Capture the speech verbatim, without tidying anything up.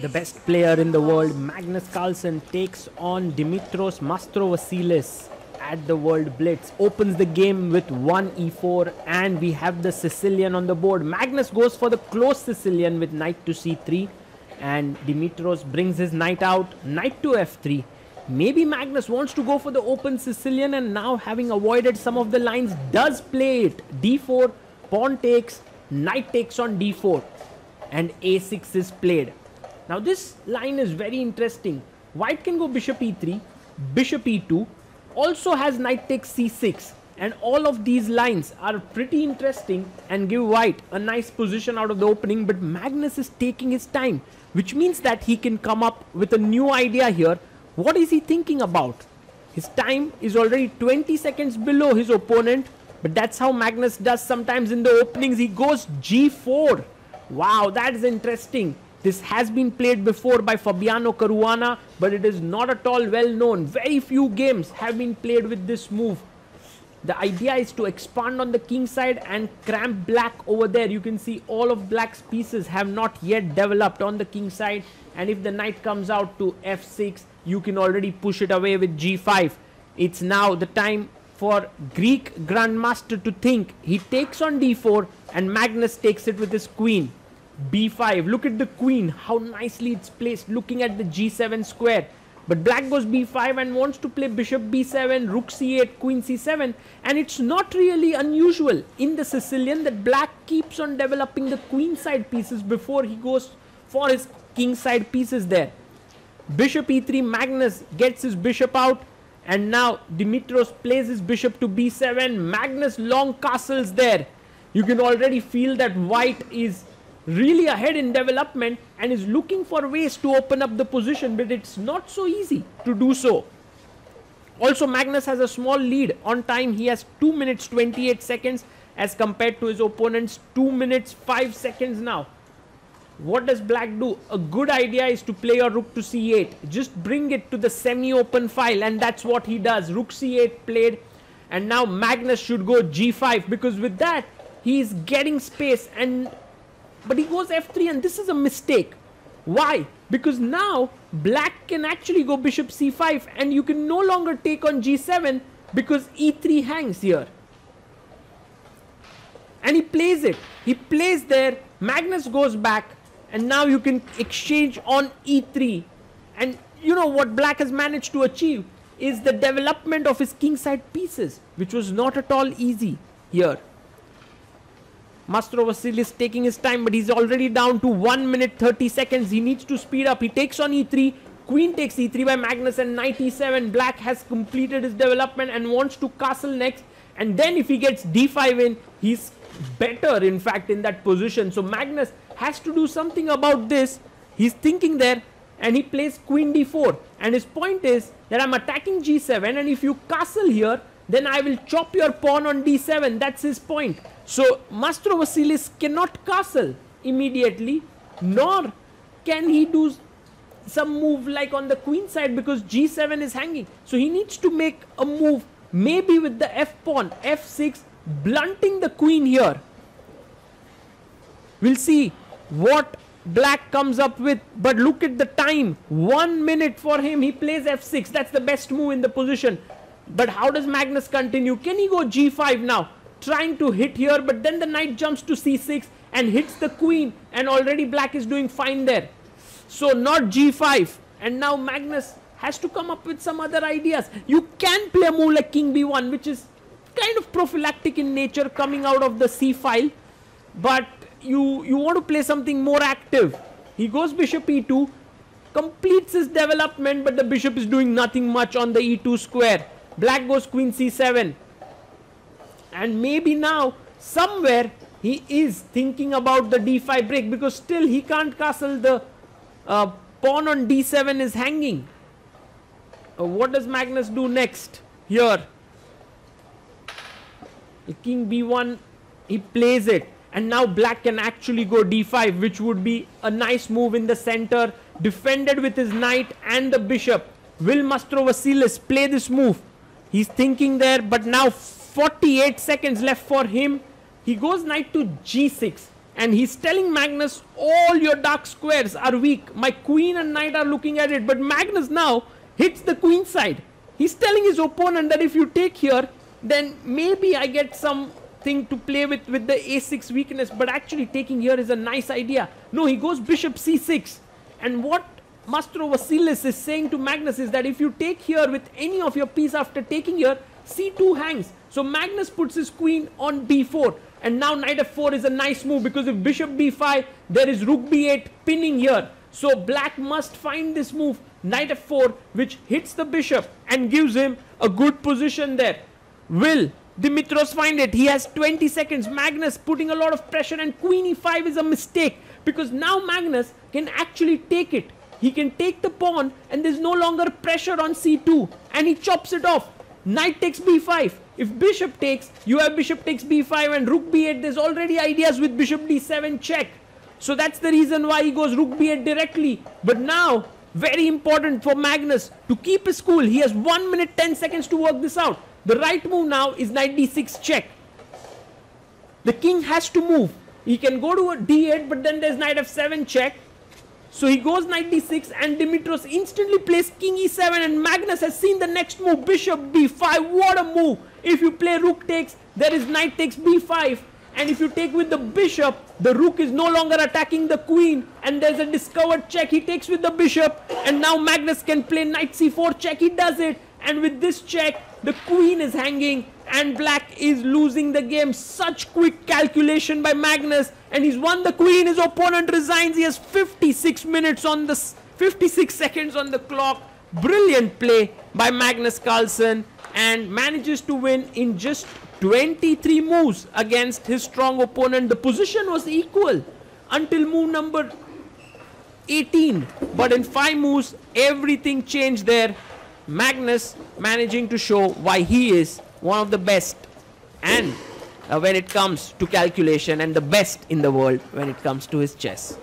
The best player in the world, Magnus Carlsen, takes on Dimitrios Mastrovasilis at the World Blitz. Opens the game with one e four, and we have the Sicilian on the board. Magnus goes for the close Sicilian with knight to c three, and Dimitrios brings his knight out, knight to f three. Maybe Magnus wants to go for the open Sicilian, and now, having avoided some of the lines, does play it. d four, pawn takes, knight takes on d four, and a six is played. Now this line is very interesting. White can go bishop e three, bishop e two, also has knight takes c six, and all of these lines are pretty interesting and give white a nice position out of the opening. But Magnus is taking his time, which means that he can come up with a new idea here. What is he thinking about? His time is already twenty seconds below his opponent, but that's how Magnus does sometimes in the openings. He goes g four. Wow, that is interesting. This has been played before by Fabiano Caruana, but it is not at all well known. Very few games have been played with this move. The idea is to expand on the king side and cramp black over there. You can see all of black's pieces have not yet developed on the king side, and if the knight comes out to f six, you can already push it away with g five. It's now the time for Greek grandmaster to think. He takes on d four, and Magnus takes it with his queen. b five. Look at the queen, how nicely it's placed, looking at the g seven square. But black goes b five and wants to play bishop b seven, rook c eight, queen c seven. And it's not really unusual in the Sicilian that black keeps on developing the queen side pieces before he goes for his king side pieces there. Bishop e three, Magnus gets his bishop out, and now Dimitrios plays his bishop to b seven. Magnus long castles there. You can already feel that white is really ahead in development and is looking for ways to open up the position, but it's not so easy to do so. Also, Magnus has a small lead on time. He has two minutes twenty-eight seconds as compared to his opponent's two minutes five seconds now. What does black do? A good idea is to play your rook to c eight. Just bring it to the semi-open file, and that's what he does. Rook c eight played, and now Magnus should go g five, because with that he is getting space, and but he goes f three, and this is a mistake. Why? Because now black can actually go bishop c five, and you can no longer take on g seven because e three hangs here. And he plays it. He plays there. Magnus goes back. And now you can exchange on e three. And you know what black has managed to achieve is the development of his kingside pieces, which was not at all easy here. Mastrovasilis taking his time, but he's already down to one minute thirty seconds. He needs to speed up. He takes on e three. Queen takes e three by Magnus, and knight e seven. Black has completed his development and wants to castle next. And then if he gets d five in, he's better, in fact, in that position. So Magnus has to do something about this. He's thinking there, and he plays queen d four, and his point is that I'm attacking g seven, and if you castle here, then I will chop your pawn on d seven. That's his point. So Mastrovasilis cannot castle immediately, nor can he do some move like on the queen side, because g seven is hanging. So he needs to make a move, maybe with the f pawn, f six, blunting the queen here. We'll see what black comes up with, but look at the time. One minute for him. He plays f six. That's the best move in the position. But how does Magnus continue? Can he go g five now? Trying to hit here, but then the knight jumps to c six and hits the queen, and already black is doing fine there. So not g five, and now Magnus has to come up with some other ideas. You can play a move like king b one, which is kind of prophylactic in nature, coming out of the c file, but You, you want to play something more active. He goes bishop e two, completes his development, but the bishop is doing nothing much on the e two square. Black goes queen c seven. And maybe now, somewhere, he is thinking about the d five break, because still he can't castle. The uh, pawn on d seven is hanging. Uh, what does Magnus do next here? King b one, he plays it. And now black can actually go d five, which would be a nice move in the center, defended with his knight and the bishop. Will Mastrovasilis play this move? He's thinking there, but now forty-eight seconds left for him. He goes knight to g six, And he's telling Magnus, all your dark squares are weak. My queen and knight are looking at it. But Magnus now hits the queen side. He's telling his opponent that if you take here, then maybe I get something to play with with the a six weakness. But actually taking here is a nice idea. No, he goes bishop c six. And what Mastrovasilis is saying to Magnus is that if you take here with any of your piece after taking here, c two hangs. So Magnus puts his queen on b four. And now knight f four is a nice move, because if bishop b five, there is rook b eight pinning here. So black must find this move, knight f four, which hits the bishop and gives him a good position there. Will Dimitrios find it? He has twenty seconds. Magnus putting a lot of pressure, and queen e five is a mistake, because now Magnus can actually take it. He can take the pawn and there's no longer pressure on c two, and he chops it off. Knight takes b five. If bishop takes, you have bishop takes b five and rook b eight. There's already ideas with bishop d seven check. So that's the reason why he goes rook b eight directly. But now, very important for Magnus to keep his cool. He has one minute ten seconds to work this out. The right move now is knight d six check. The king has to move. He can go to a d eight, but then there's knight f seven check. So he goes knight d six, and Dimitrios instantly plays king e seven, and Magnus has seen the next move, bishop b five. What a move! If you play rook takes, there is knight takes b five, and if you take with the bishop, the rook is no longer attacking the queen, and there's a discovered check. He takes with the bishop, and now Magnus can play knight c four check. He does it, and with this check, the queen is hanging, and black is losing the game. Such quick calculation by Magnus, and he's won the queen. His opponent resigns. He has fifty-six minutes on the fifty-six seconds on the clock. Brilliant play by Magnus Carlsen, and manages to win in just twenty-three moves against his strong opponent. The position was equal until move number eighteen, but in five moves everything changed there. Magnus managing to show why he is one of the best, and uh, when it comes to calculation, and the best in the world when it comes to his chess.